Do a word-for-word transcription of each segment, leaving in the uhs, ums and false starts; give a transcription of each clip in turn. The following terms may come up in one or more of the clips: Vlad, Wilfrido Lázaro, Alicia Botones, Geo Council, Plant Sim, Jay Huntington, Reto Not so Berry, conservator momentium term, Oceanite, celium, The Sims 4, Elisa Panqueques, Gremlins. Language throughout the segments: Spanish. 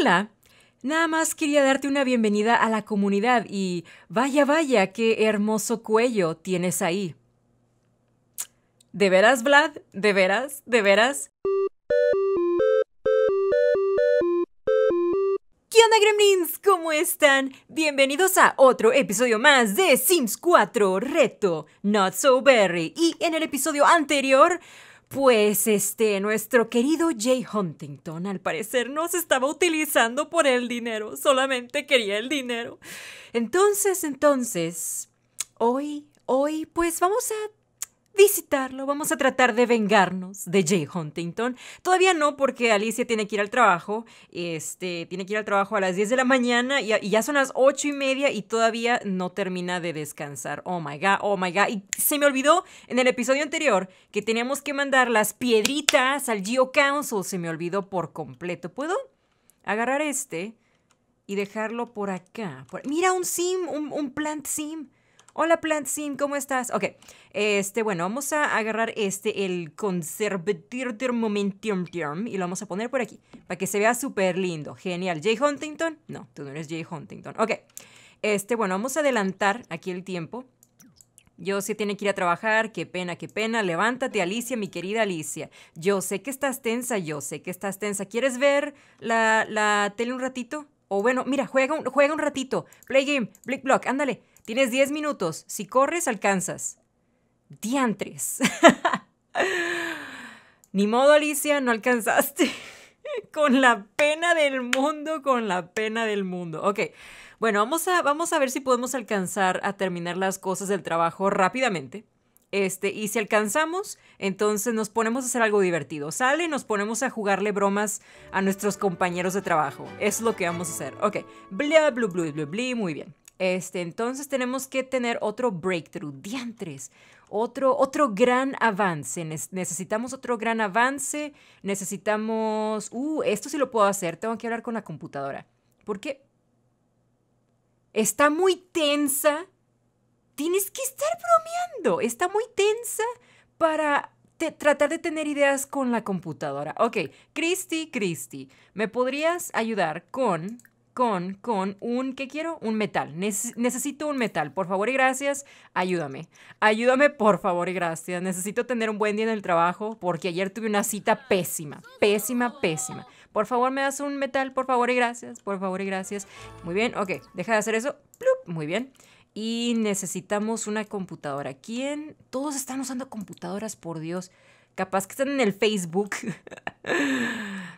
Hola, nada más quería darte una bienvenida a la comunidad y vaya, vaya, qué hermoso cuello tienes ahí. ¿De veras, Vlad? ¿De veras? ¿De veras? ¿Qué onda, gremlins? ¿Cómo están? Bienvenidos a otro episodio más de Sims cuatro Reto Not so Berry. Y en el episodio anterior, pues este, nuestro querido Jay Huntington al parecer nos estaba utilizando por el dinero. Solamente quería el dinero. Entonces, entonces, hoy, hoy, pues vamos a visitarlo, vamos a tratar de vengarnos de Jay Huntington. Todavía no, porque Alicia tiene que ir al trabajo, este, tiene que ir al trabajo a las diez de la mañana y, y ya son las ocho y media y todavía no termina de descansar. Oh my god, oh my god. Y se me olvidó en el episodio anterior que teníamos que mandar las piedritas al Geo Council, se me olvidó por completo. ¿Puedo agarrar este y dejarlo por acá? Por... Mira, un sim, un, un plant sim. Hola Plant Sim, ¿cómo estás? Ok, este, bueno, vamos a agarrar este, el conservator momentium term, y lo vamos a poner por aquí, para que se vea súper lindo. Genial. ¿Jay Huntington? No, tú no eres Jay Huntington. Ok, este, bueno, vamos a adelantar aquí el tiempo. Yo sé que tiene que ir a trabajar, qué pena, qué pena. Levántate, Alicia, mi querida Alicia. Yo sé que estás tensa, yo sé que estás tensa. ¿Quieres ver la, la tele un ratito? O bueno, mira, juega un, juega un ratito. Play game, Blick Block, ándale. Tienes diez minutos. Si corres, alcanzas. ¡Diantres! Ni modo, Alicia, no alcanzaste. Con la pena del mundo, con la pena del mundo. Ok, bueno, vamos a, vamos a ver si podemos alcanzar a terminar las cosas del trabajo rápidamente. Este, y si alcanzamos, entonces nos ponemos a hacer algo divertido. Sale, nos ponemos a jugarle bromas a nuestros compañeros de trabajo. Es lo que vamos a hacer. Ok, bla, bla, bla, bla, bla, muy bien. Este, entonces tenemos que tener otro breakthrough, diantres, otro, otro gran avance, ne- necesitamos otro gran avance, necesitamos, uh, esto sí lo puedo hacer, tengo que hablar con la computadora, porque está muy tensa, tienes que estar bromeando, está muy tensa para te- tratar de tener ideas con la computadora. Ok, Christy, Christy, ¿me podrías ayudar con... Con, con un, ¿qué quiero? Un metal. Neces- necesito un metal. Por favor y gracias, ayúdame. Ayúdame, por favor y gracias. Necesito tener un buen día en el trabajo porque ayer tuve una cita pésima. Pésima, pésima. Por favor, me das un metal, por favor y gracias. Por favor y gracias. Muy bien, ok. Deja de hacer eso. Plup, muy bien. Y necesitamos una computadora. ¿Quién? Todos están usando computadoras, por Dios. Capaz que están en el Facebook.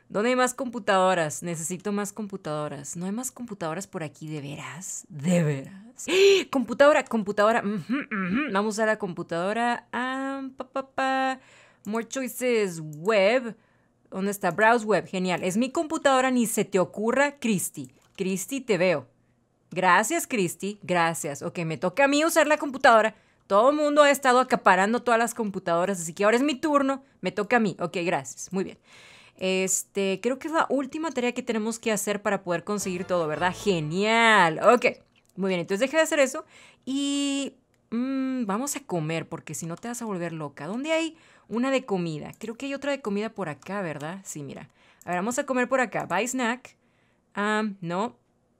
¿Dónde hay más computadoras? Necesito más computadoras. ¿No hay más computadoras por aquí? ¿De veras? ¿De veras? Computadora, computadora. Uh-huh, uh-huh. Vamos a la computadora. Um, pa, pa, pa. More choices. Web. ¿Dónde está? Browse web. Genial. Es mi computadora. Ni se te ocurra, Christy. Christy, te veo. Gracias, Christy. Gracias. Ok, me toca a mí usar la computadora. Todo el mundo ha estado acaparando todas las computadoras, así que ahora es mi turno, me toca a mí. Ok, gracias, muy bien. Este, creo que es la última tarea que tenemos que hacer para poder conseguir todo, ¿verdad? Genial, ok. Muy bien, entonces deja de hacer eso y mmm, vamos a comer porque si no te vas a volver loca. ¿Dónde hay una de comida? Creo que hay otra de comida por acá, ¿verdad? Sí, mira. A ver, vamos a comer por acá. Buy snack. Um, no,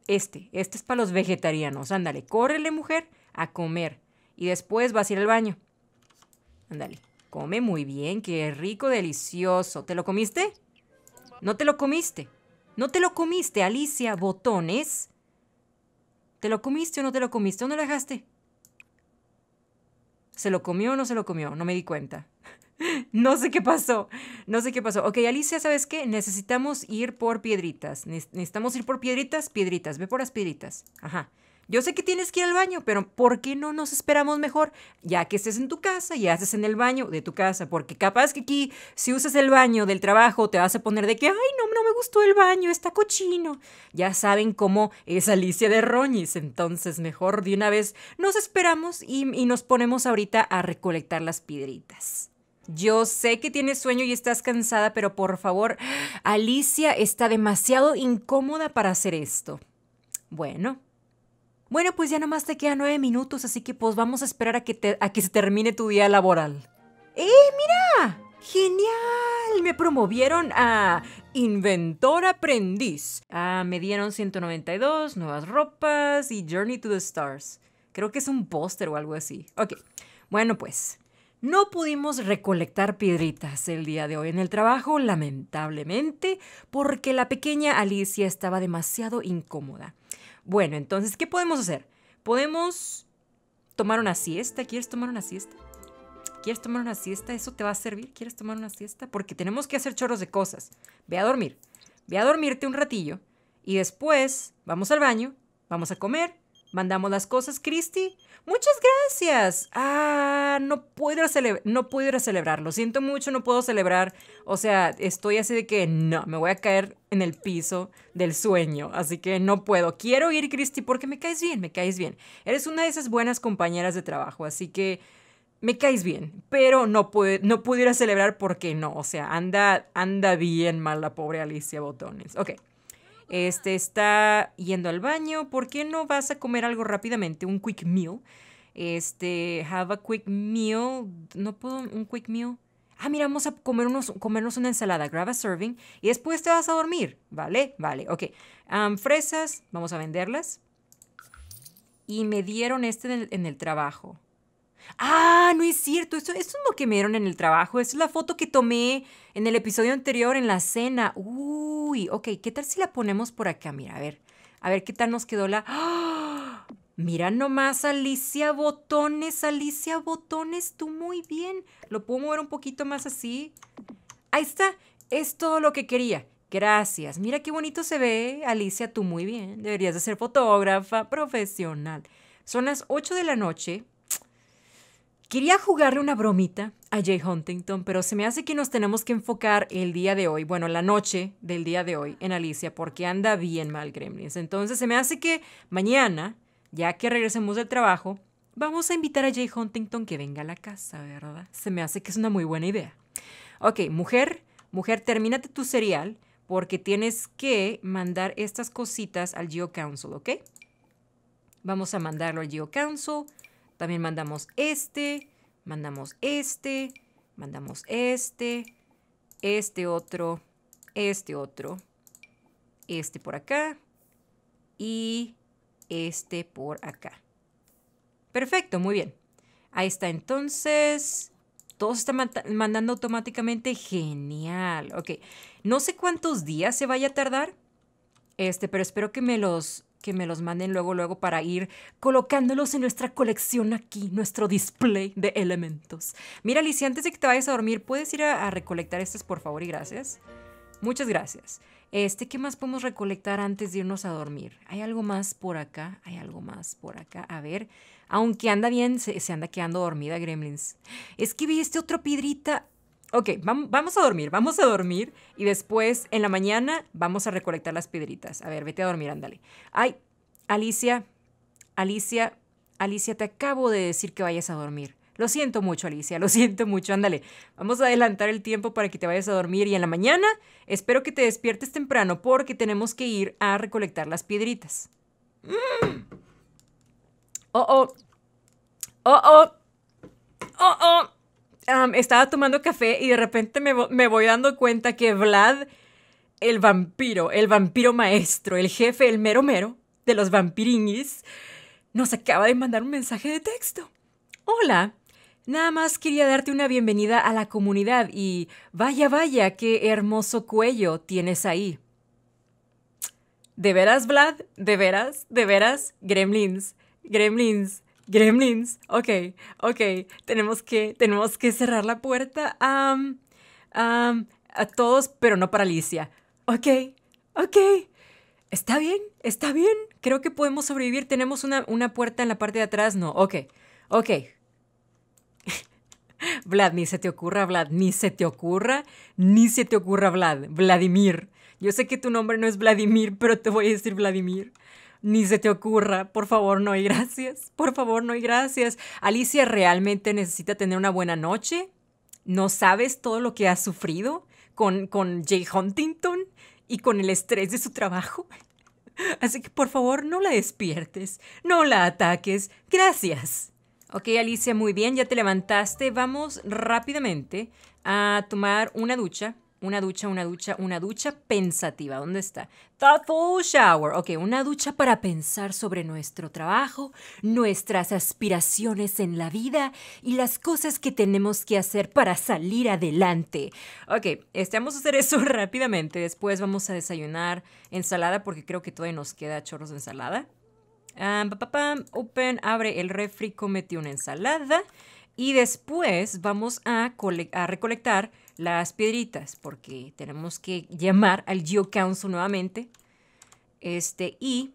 este, este es para los vegetarianos. Ándale, córrele, mujer, a comer. Y después vas a ir al baño. Ándale. Come muy bien. Qué rico, delicioso. ¿Te lo comiste? No te lo comiste. No te lo comiste, Alicia Botones. ¿Te lo comiste o no te lo comiste? ¿Dónde lo dejaste? ¿Se lo comió o no se lo comió? No me di cuenta. No sé qué pasó. No sé qué pasó. Ok, Alicia, ¿sabes qué? Necesitamos ir por piedritas. Ne- necesitamos ir por piedritas, piedritas. Ve por las piedritas. Ajá. Yo sé que tienes que ir al baño, pero ¿por qué no nos esperamos mejor? Ya que estés en tu casa y haces en el baño de tu casa. Porque capaz que aquí, si usas el baño del trabajo, te vas a poner de que, ay, no, no me gustó el baño, está cochino. Ya saben cómo es Alicia de Roñis. Entonces, mejor de una vez nos esperamos y, y nos ponemos ahorita a recolectar las piedritas. Yo sé que tienes sueño y estás cansada, pero por favor, Alicia está demasiado incómoda para hacer esto. Bueno... Bueno, pues ya nomás te quedan nueve minutos, así que pues vamos a esperar a que, te, a que se termine tu día laboral. ¡Eh, mira! ¡Genial! Me promovieron a inventor aprendiz. Ah, me dieron ciento noventa y dos, nuevas ropas y Journey to the Stars. Creo que es un póster o algo así. Ok, bueno pues, no pudimos recolectar piedritas el día de hoy en el trabajo, lamentablemente, porque la pequeña Alicia estaba demasiado incómoda. Bueno, entonces, ¿qué podemos hacer? Podemos tomar una siesta. ¿Quieres tomar una siesta? ¿Quieres tomar una siesta? ¿Eso te va a servir? ¿Quieres tomar una siesta? Porque tenemos que hacer chorros de cosas. Ve a dormir. Ve a dormirte un ratillo. Y después vamos al baño, vamos a comer, mandamos las cosas. Cristi, muchas gracias. Ah, no puedo, no puedo ir a celebrar. Lo siento mucho, no puedo celebrar. O sea, estoy así de que no, me voy a caer en el piso del sueño. Así que no puedo. Quiero ir, Cristi, porque me caes bien, me caes bien. Eres una de esas buenas compañeras de trabajo, así que... me caes bien, pero no, pude, no pudiera celebrar porque no. O sea, anda, anda bien mal la pobre Alicia Botones. Ok. Este está yendo al baño. ¿Por qué no vas a comer algo rápidamente? Un quick meal. Este, have a quick meal. No puedo, un quick meal. Ah, mira, vamos a comer unos, comernos una ensalada. Grab a serving. Y después te vas a dormir. Vale, vale, ok. Um, fresas, vamos a venderlas. Y me dieron este en el, en el trabajo. Ah, no es cierto, esto, esto es lo que me dieron en el trabajo. Esta es la foto que tomé en el episodio anterior, en la cena. Uy, ok, ¿qué tal si la ponemos por acá? Mira, a ver, a ver qué tal nos quedó la... ¡Oh! Mira nomás, Alicia Botones, Alicia Botones, tú muy bien. Lo puedo mover un poquito más así. Ahí está, es todo lo que quería. Gracias, mira qué bonito se ve, Alicia, tú muy bien. Deberías de ser fotógrafa profesional. Son las ocho de la noche. Quería jugarle una bromita a Jay Huntington, pero se me hace que nos tenemos que enfocar el día de hoy, bueno, la noche del día de hoy en Alicia, porque anda bien mal Gremlins. Entonces se me hace que mañana, ya que regresemos del trabajo, vamos a invitar a Jay Huntington que venga a la casa, ¿verdad? Se me hace que es una muy buena idea. Ok, mujer, mujer, termínate tu cereal porque tienes que mandar estas cositas al Geo Council, ¿ok? Vamos a mandarlo al Geo Council. También mandamos este, mandamos este, mandamos este, este otro, este otro, este por acá y este por acá. Perfecto, muy bien. Ahí está entonces. Todo se está mandando automáticamente. Genial. Ok, no sé cuántos días se vaya a tardar, este, pero espero que me los... que me los manden luego, luego para ir colocándolos en nuestra colección aquí, nuestro display de elementos. Mira, Alicia, antes de que te vayas a dormir, ¿puedes ir a, a recolectar estas, por favor, y gracias? Muchas gracias. Este, ¿qué más podemos recolectar antes de irnos a dormir? ¿Hay algo más por acá? ¿Hay algo más por acá? A ver, aunque anda bien, se, se anda quedando dormida, Gremlins. Es que vi este otro piedrita... Ok, vamos a dormir, vamos a dormir y después en la mañana vamos a recolectar las piedritas. A ver, vete a dormir, ándale. Ay, Alicia, Alicia, Alicia, te acabo de decir que vayas a dormir. Lo siento mucho, Alicia, lo siento mucho, ándale. Vamos a adelantar el tiempo para que te vayas a dormir y en la mañana espero que te despiertes temprano porque tenemos que ir a recolectar las piedritas. Mm. Oh, oh, oh, oh, oh, oh. Um, estaba tomando café y de repente me, me voy dando cuenta que Vlad, el vampiro, el vampiro maestro, el jefe, el mero mero de los vampirinis, nos acaba de mandar un mensaje de texto. Hola, nada más quería darte una bienvenida a la comunidad y vaya, vaya, qué hermoso cuello tienes ahí. ¿De veras, Vlad? ¿De veras? ¿De veras? Gremlins, gremlins. Gremlins, ok, ok, tenemos que, tenemos que cerrar la puerta um, um, a todos, pero no para Alicia. Ok, ok, está bien, está bien, creo que podemos sobrevivir. Tenemos una, una puerta en la parte de atrás, no, ok, ok. Vlad, ni se te ocurra, Vlad, ni se te ocurra, ni se te ocurra, Vlad, Vladimir. Yo sé que tu nombre no es Vladimir, pero te voy a decir Vladimir. Ni se te ocurra, por favor no y gracias, por favor no y gracias. Alicia realmente necesita tener una buena noche, no sabes todo lo que has sufrido con, con Jay Huntington y con el estrés de su trabajo, así que por favor no la despiertes, no la ataques, gracias. Ok, Alicia, muy bien, ya te levantaste. Vamos rápidamente a tomar una ducha. Una ducha, una ducha, una ducha pensativa. ¿Dónde está? Thoughtful shower. Ok, una ducha para pensar sobre nuestro trabajo, nuestras aspiraciones en la vida y las cosas que tenemos que hacer para salir adelante. Ok, este, vamos a hacer eso rápidamente. Después vamos a desayunar ensalada porque creo que todavía nos queda chorros de ensalada. Um, pa, pa, pa, open, abre el refri, comete una ensalada. Y después vamos a, a recolectar las piedritas, porque tenemos que llamar al Geo Council nuevamente este, y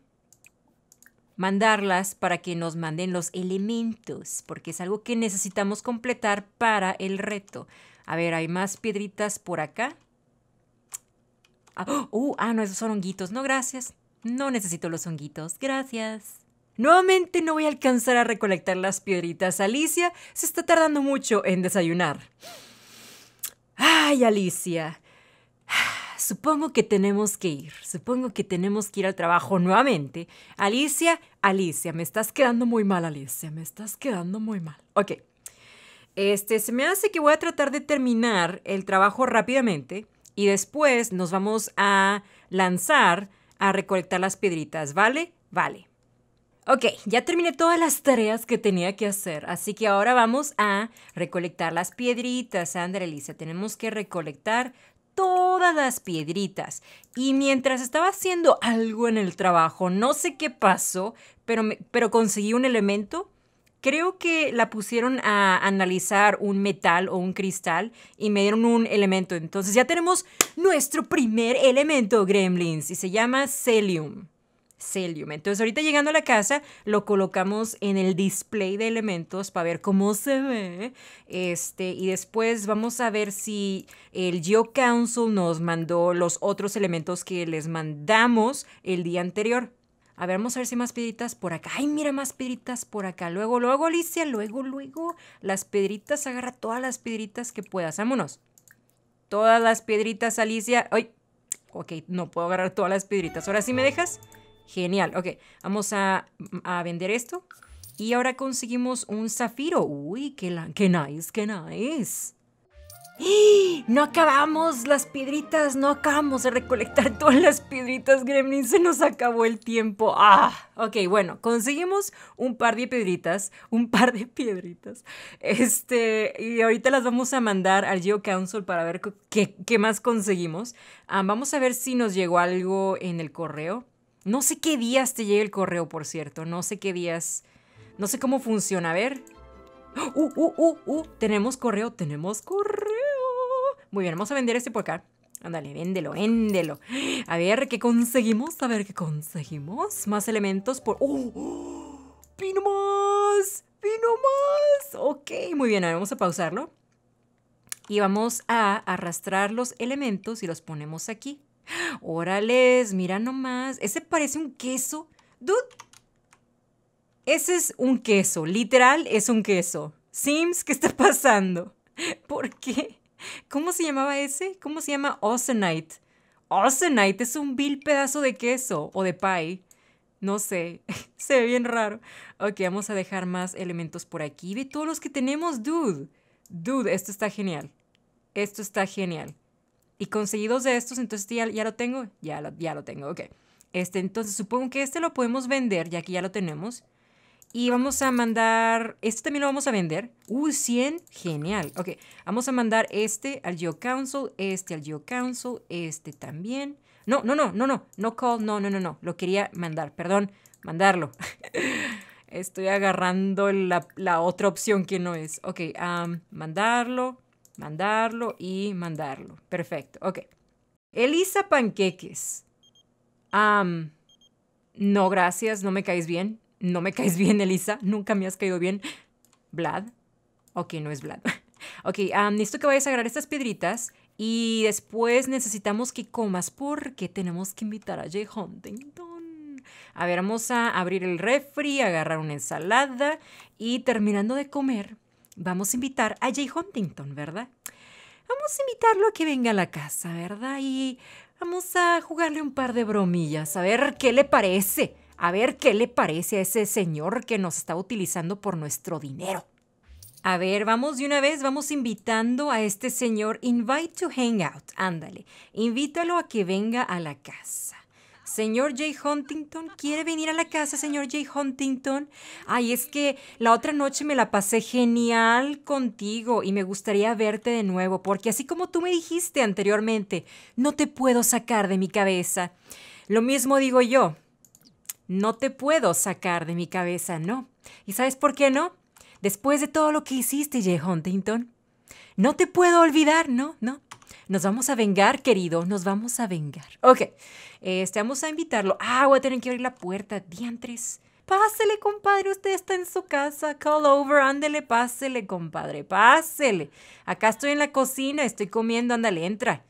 mandarlas para que nos manden los elementos, porque es algo que necesitamos completar para el reto. A ver, hay más piedritas por acá. Ah, uh, ah no, esos son honguitos. No, gracias. No necesito los honguitos. Gracias. Nuevamente no voy a alcanzar a recolectar las piedritas. Alicia se está tardando mucho en desayunar. Ay, Alicia. Supongo que tenemos que ir. Supongo que tenemos que ir al trabajo nuevamente. Alicia, Alicia, me estás quedando muy mal, Alicia. Me estás quedando muy mal. Ok. Este, se me hace que voy a tratar de terminar el trabajo rápidamente. Y después nos vamos a lanzar a recolectar las piedritas. ¿Vale? Vale. Ok, ya terminé todas las tareas que tenía que hacer, así que ahora vamos a recolectar las piedritas, Andrea Alicia. Tenemos que recolectar todas las piedritas. Y mientras estaba haciendo algo en el trabajo, no sé qué pasó, pero, me, pero conseguí un elemento. Creo que la pusieron a analizar un metal o un cristal y me dieron un elemento. Entonces ya tenemos nuestro primer elemento, Gremlins, y se llama celium. Celium. Entonces ahorita llegando a la casa lo colocamos en el display de elementos para ver cómo se ve este y después vamos a ver si el Geo Council nos mandó los otros elementos que les mandamos el día anterior. A ver, vamos a ver si hay más piedritas por acá. Ay, mira, más piedritas por acá. Luego, luego, Alicia, luego, luego las piedritas, agarra todas las piedritas que puedas. Vámonos. Todas las piedritas, Alicia. Ay, ok, no puedo agarrar todas las piedritas. Ahora sí me dejas. Genial, ok, vamos a, a vender esto. Y ahora conseguimos un zafiro. Uy, qué, la, qué nice, qué nice. ¡Y! No acabamos las piedritas, no acabamos de recolectar todas las piedritas, Gremlin, se nos acabó el tiempo. Ah, ok, bueno, conseguimos un par de piedritas, un par de piedritas. Este, y ahorita las vamos a mandar al Geo Council para ver qué, qué más conseguimos. Ah, vamos a ver si nos llegó algo en el correo. No sé qué días te llega el correo, por cierto. No sé qué días... No sé cómo funciona. A ver. ¡Uh, uh, uh, uh! Tenemos correo, tenemos correo. Muy bien, vamos a vender este por acá. Ándale, véndelo, véndelo. A ver qué conseguimos, a ver qué conseguimos. Más elementos por... ¡Uh! ¡Oh! ¡Vino más! ¡Vino más! Ok, muy bien. A ver, vamos a pausarlo. Y vamos a arrastrar los elementos y los ponemos aquí. Órales, mira nomás. Ese parece un queso. Dude, ese es un queso. Literal, es un queso. Sims, ¿qué está pasando? ¿Por qué? ¿Cómo se llamaba ese? ¿Cómo se llama? Oceanite. Oceanite es un vil pedazo de queso o de pie. No sé. Se ve bien raro. Ok, vamos a dejar más elementos por aquí. Ve todos los que tenemos, dude. Dude, esto está genial. Esto está genial. Y conseguí dos de estos, entonces ya, ya lo tengo. Ya lo, ya lo tengo, ok. Este, entonces supongo que este lo podemos vender, ya que ya lo tenemos. Y vamos a mandar... Este también lo vamos a vender. ¡Uh, cien! Genial. Ok, vamos a mandar este al Geo Council, este al Geo Council, este también. No, no, no, no, no. No call, no, no, no, no. Lo quería mandar, perdón. Mandarlo. Estoy agarrando la, la otra opción que no es. Ok, um, mandarlo... Mandarlo y mandarlo. Perfecto, ok. Elisa Panqueques. Um, no, gracias, no me caes bien. No me caes bien, Elisa. Nunca me has caído bien. Vlad. Ok, no es Vlad. Ok, um, necesito que vayas a agarrar estas piedritas y después necesitamos que comas porque tenemos que invitar a Jay Huntington. A ver, vamos a abrir el refri, agarrar una ensalada y terminando de comer... Vamos a invitar a Jay Huntington, ¿verdad? Vamos a invitarlo a que venga a la casa, ¿verdad? Y vamos a jugarle un par de bromillas, a ver qué le parece. A ver qué le parece a ese señor que nos está utilizando por nuestro dinero. A ver, vamos de una vez, vamos invitando a este señor. Invite to hang out. Ándale, invítalo a que venga a la casa. Señor Jay Huntington, ¿quiere venir a la casa, señor Jay Huntington? Ay, es que la otra noche me la pasé genial contigo y me gustaría verte de nuevo, porque así como tú me dijiste anteriormente, no te puedo sacar de mi cabeza. Lo mismo digo yo, no te puedo sacar de mi cabeza, no. ¿Y sabes por qué no? Después de todo lo que hiciste, Jay Huntington, no te puedo olvidar, no, no. Nos vamos a vengar, querido. Nos vamos a vengar. Ok. Este, vamos a invitarlo. Ah, voy a tener que abrir la puerta. Diantres. Pásele, compadre. Usted está en su casa. Call over. Ándele. Pásele, compadre. Pásele. Acá estoy en la cocina. Estoy comiendo. Ándale. Entra.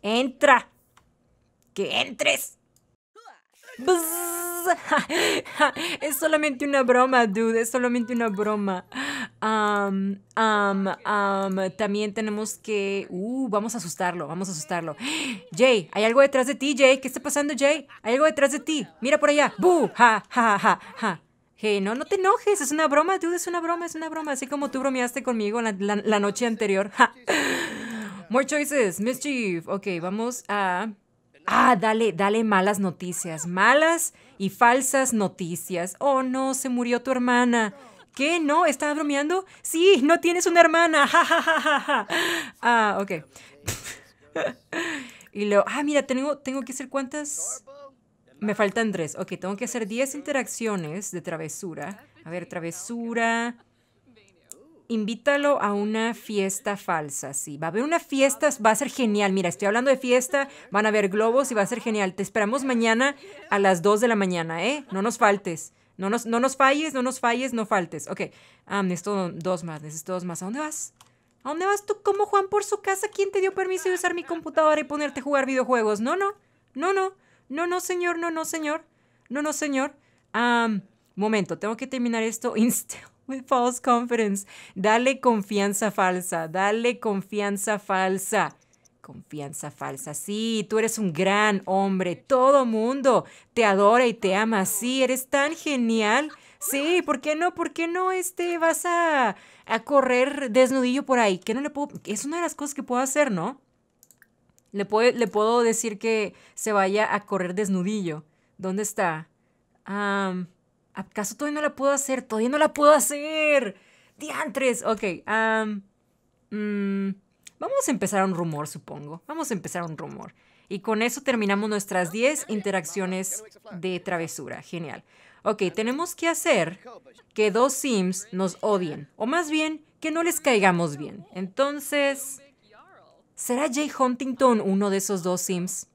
Entra. Que entres. Bzz. Es solamente una broma, dude. Es solamente una broma. Um, um, um, también tenemos que... Uh, vamos a asustarlo, vamos a asustarlo. Jay, hay algo detrás de ti, Jay. ¿Qué está pasando, Jay? Hay algo detrás de ti. Mira por allá. ¡Bú! ¡Ja, ja, ja, ja! Hey, no, no te enojes. Es una broma, dude. Es una broma, es una broma. Así como tú bromeaste conmigo la, la, la noche anterior. Ja. More choices. Mischief. Ok, vamos a... Ah, dale, dale malas noticias. Malas y falsas noticias. Oh, no, se murió tu hermana. ¿Qué? ¿No? ¿Estaba bromeando? Sí, no tienes una hermana. Ja, ja, ja, ja, ja. Ah, ok. Y luego, ah, mira, tengo, tengo que hacer cuántas... Me faltan tres. Ok, tengo que hacer diez interacciones de travesura. A ver, travesura... Invítalo a una fiesta falsa, sí. Va a haber una fiesta, va a ser genial. Mira, estoy hablando de fiesta, van a haber globos y va a ser genial. Te esperamos mañana a las dos de la mañana, ¿eh? No nos faltes. No nos, no nos falles, no nos falles, no faltes. Ok, um, necesito dos más, necesito dos más. ¿A dónde vas? ¿A dónde vas tú como Juan por su casa? ¿Quién te dio permiso de usar mi computadora y ponerte a jugar videojuegos? No, no, no, no, no, no, señor, no, no, señor, no, no, señor. Um, momento, tengo que terminar esto. Instill with false confidence. Dale confianza falsa, dale confianza falsa. Confianza falsa. Sí, tú eres un gran hombre. Todo mundo te adora y te ama. Sí, eres tan genial. Sí, ¿por qué no? ¿Por qué no este, vas a, a correr desnudillo por ahí? Que no le puedo... Es una de las cosas que puedo hacer, ¿no? Le puedo, le puedo decir que se vaya a correr desnudillo. ¿Dónde está? Um, ¿Acaso todavía no la puedo hacer? Todavía no la puedo hacer. Diantres. Ok. Um, um, Vamos a empezar un rumor, supongo. Vamos a empezar un rumor. Y con eso terminamos nuestras diez interacciones de travesura. Genial. Ok, tenemos que hacer que dos Sims nos odien. O más bien, que no les caigamos bien. Entonces, ¿será Jay Huntington uno de esos dos Sims?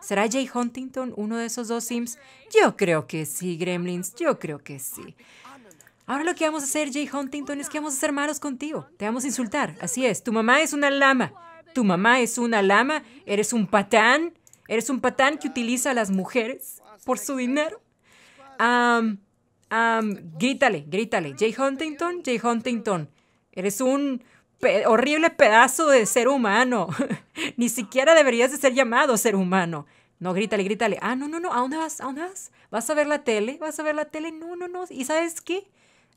¿Será Jay Huntington uno de esos dos Sims? Yo creo que sí, Gremlins. Yo creo que sí. Ahora lo que vamos a hacer, Jay Huntington, es que vamos a ser malos contigo. Te vamos a insultar. Así es. Tu mamá es una lama. Tu mamá es una lama. Eres un patán. Eres un patán que utiliza a las mujeres por su dinero. Um, um, grítale, grítale. Jay Huntington, Jay Huntington. Eres un pe- horrible pedazo de ser humano. Ni siquiera deberías de ser llamado ser humano. No, grítale, grítale. Ah, no, no, no. ¿A dónde vas? ¿A dónde vas? ¿Vas a ver la tele? ¿Vas a ver la tele? No, no, no. ¿Y sabes qué?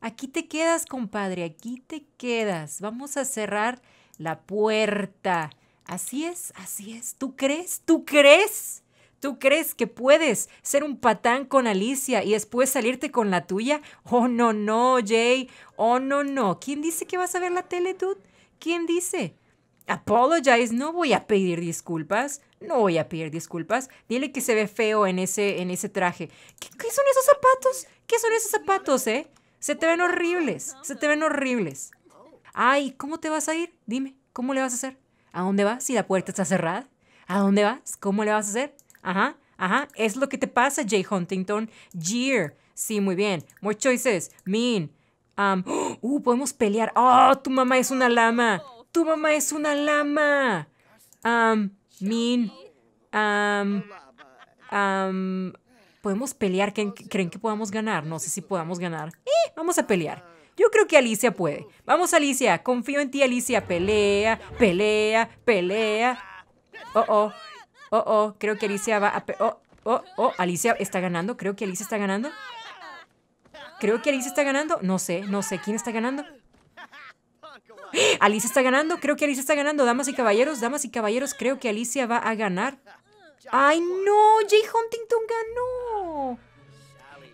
Aquí te quedas, compadre, aquí te quedas. Vamos a cerrar la puerta. Así es, así es. ¿Tú crees? ¿Tú crees? ¿Tú crees que puedes ser un patán con Alicia y después salirte con la tuya? Oh, no, no, Jay. Oh, no, no. ¿Quién dice que vas a ver la tele, dude? ¿Quién dice? Apologize. No voy a pedir disculpas. No voy a pedir disculpas. Dile que se ve feo en ese, en ese traje. ¿Qué, qué son esos zapatos? ¿Qué son esos zapatos, eh? Se te ven horribles, se te ven horribles. Ay, ¿cómo te vas a ir? Dime, ¿cómo le vas a hacer? ¿A dónde vas si la puerta está cerrada? ¿A dónde vas? ¿Cómo le vas a hacer? Ajá, ajá, es lo que te pasa, Jay Huntington. Jeer, sí, muy bien. More choices, mean. Um, uh, podemos pelear. Oh, tu mamá es una lama. Tu mamá es una lama. Um, mean. Um, um, podemos pelear. ¿Creen, ¿Creen que podamos ganar? No sé si podamos ganar. Eh, vamos a pelear. Yo creo que Alicia puede. Vamos, Alicia. Confío en ti, Alicia. Pelea, pelea, pelea. Oh, oh. Oh, oh. Creo que Alicia va a... Oh, Oh, oh, Alicia está ganando. Creo que Alicia está ganando. Creo que Alicia está ganando. No sé, no sé quién está ganando. Alicia está ganando. Creo que Alicia está ganando. Damas y caballeros, damas y caballeros, creo que Alicia va a ganar. ¡Ay, no! Jay Huntington ganó.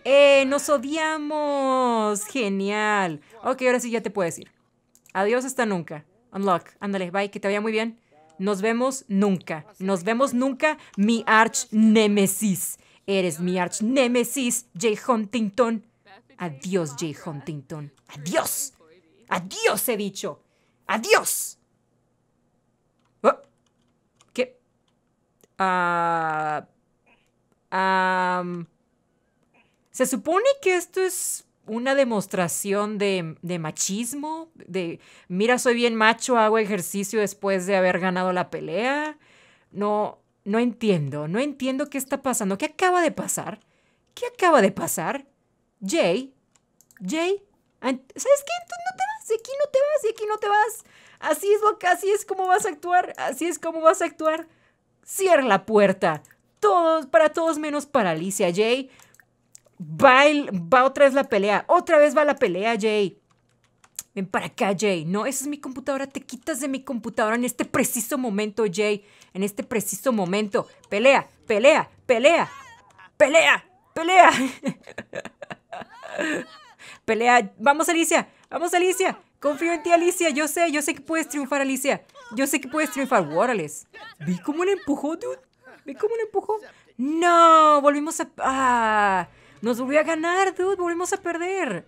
¡Eh, nos odiamos! Genial. Ok, ahora sí ya te puedes ir. Adiós hasta nunca. Unlock. Ándale, bye, que te vaya muy bien. Nos vemos nunca. Nos vemos nunca, mi arch nemesis. Eres mi arch nemesis, Jay Huntington. Adiós, Jay Huntington. Adiós. Adiós, he dicho. Adiós. Oh. ¿Qué? Ah... Uh, um, se supone que esto es una demostración de, de machismo, de mira, soy bien macho, hago ejercicio después de haber ganado la pelea. No, no entiendo, no entiendo qué está pasando. ¿Qué acaba de pasar? ¿Qué acaba de pasar? Jay, Jay, ¿sabes qué? Tú no te vas, de aquí no te vas, de aquí no te vas. Así es, lo, así es como vas a actuar, así es como vas a actuar. Cierra la puerta, todos, para todos menos para Alicia, Jay. Va, el, va otra vez la pelea. Otra vez va la pelea, Jay. Ven para acá, Jay. No, esa es mi computadora. Te quitas de mi computadora en este preciso momento, Jay. En este preciso momento. Pelea, pelea, pelea. Pelea, pelea. Pelea. Vamos, Alicia. Vamos, Alicia. Confío en ti, Alicia. Yo sé, yo sé que puedes triunfar, Alicia. Yo sé que puedes triunfar. Órales. ¿Ve cómo le empujó, dude? ¿Ve cómo le empujó? No, volvimos a... Ah... Nos volvió a ganar, dude. Volvemos a perder.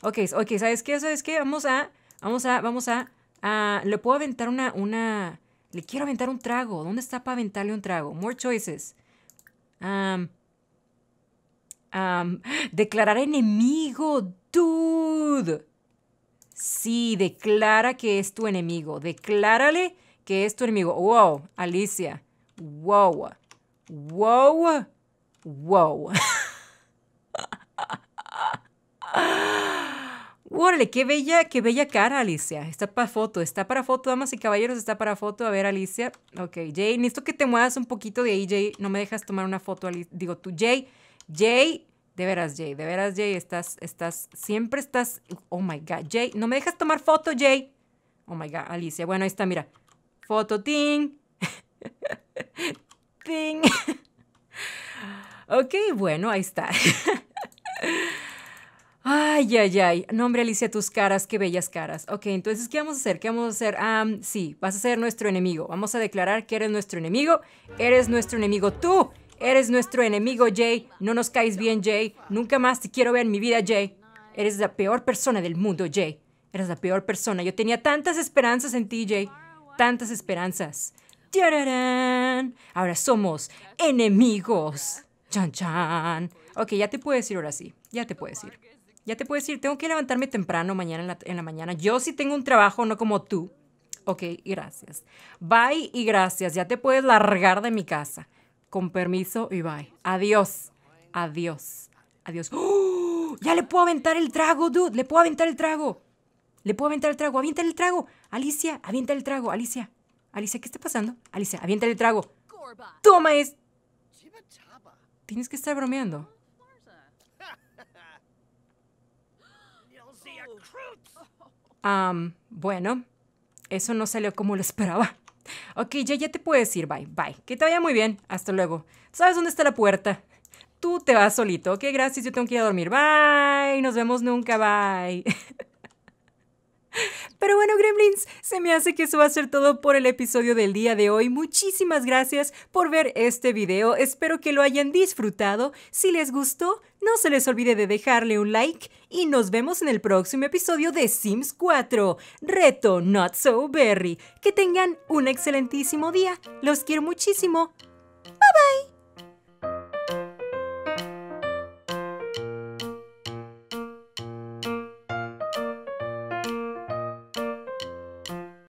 Ok, ok, ¿sabes qué? ¿Sabes qué? Vamos a... Vamos a... Vamos a... Uh, le puedo aventar una... una... Le quiero aventar un trago. ¿Dónde está para aventarle un trago? More choices. Um, um, declarar enemigo, dude. Sí, declara que es tu enemigo. Declárale que es tu enemigo. Wow, Alicia. Wow. Wow. Wow. ¡Órale! ¡Qué bella, qué bella cara, Alicia! Está para foto, está para foto, damas y caballeros, está para foto. A ver, Alicia. Ok, Jay, necesito que te muevas un poquito de ahí, Jay. No me dejas tomar una foto, Alicia. Digo, tú, Jay. Jay, de veras, Jay, de veras, Jay, estás, estás, siempre estás... Oh, my God, Jay, no me dejas tomar foto, Jay. Oh, my God, Alicia. Bueno, ahí está, mira. Foto, ting. Ting. Ok, bueno, ahí está. Ay, ay, ay. No, hombre, Alicia, tus caras, qué bellas caras. Ok, entonces, ¿qué vamos a hacer? ¿Qué vamos a hacer? Um, sí, vas a ser nuestro enemigo. Vamos a declarar que eres nuestro enemigo. Eres nuestro enemigo. Tú eres nuestro enemigo, Jay. No nos caes bien, Jay. Nunca más te quiero ver en mi vida, Jay. Eres la peor persona del mundo, Jay. Eres la peor persona. Yo tenía tantas esperanzas en ti, Jay. Tantas esperanzas. ¡Tararán! Ahora somos enemigos. Chan, chan. Ok, ya te puedes ir ahora sí. Ya te puedes ir. Ya te puedes ir. Tengo que levantarme temprano mañana en la, en la mañana. Yo sí tengo un trabajo, no como tú. Ok, gracias. Bye y gracias. Ya te puedes largar de mi casa. Con permiso y bye. Adiós. Adiós. Adiós. ¡Oh! Ya le puedo aventar el trago, dude. Le puedo aventar el trago. Le puedo aventar el trago. Avienta el trago. Alicia, avienta el trago. Alicia. Alicia, ¿qué está pasando? Alicia, avienta el trago. Toma esto. Tienes que estar bromeando. Um, bueno, eso no salió como lo esperaba. Ok, ya, ya te puedes ir, bye, bye. Que te vaya muy bien, hasta luego. ¿Sabes dónde está la puerta? Tú te vas solito, ok, gracias, yo tengo que ir a dormir. Bye, nos vemos nunca, bye. Pero bueno, gremlins, se me hace que eso va a ser todo por el episodio del día de hoy. Muchísimas gracias por ver este video. Espero que lo hayan disfrutado. Si les gustó, no se les olvide de dejarle un like. Y nos vemos en el próximo episodio de Sims cuatro. Reto Not So Berry. Que tengan un excelentísimo día. Los quiero muchísimo. Bye bye.